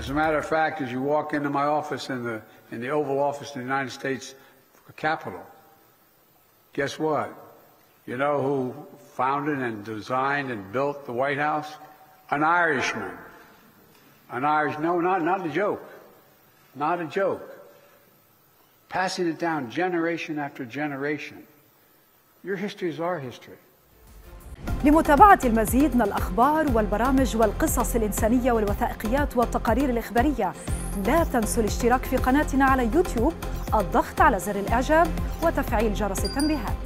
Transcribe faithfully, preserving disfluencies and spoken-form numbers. As a matter of fact, as you walk into my office in the, in the Oval Office in the United States Capitol, guess what? You know who founded and designed and built the White House? An Irishman. An Irish, no, not, not a joke. Not a joke. Passing it down generation after generation. Your history is our history. لمتابعة المزيد من الأخبار والبرامج والقصص الإنسانية والوثائقيات والتقارير الإخبارية، لا تنسوا الاشتراك في قناتنا على يوتيوب، الضغط على زر الإعجاب وتفعيل جرس التنبيهات.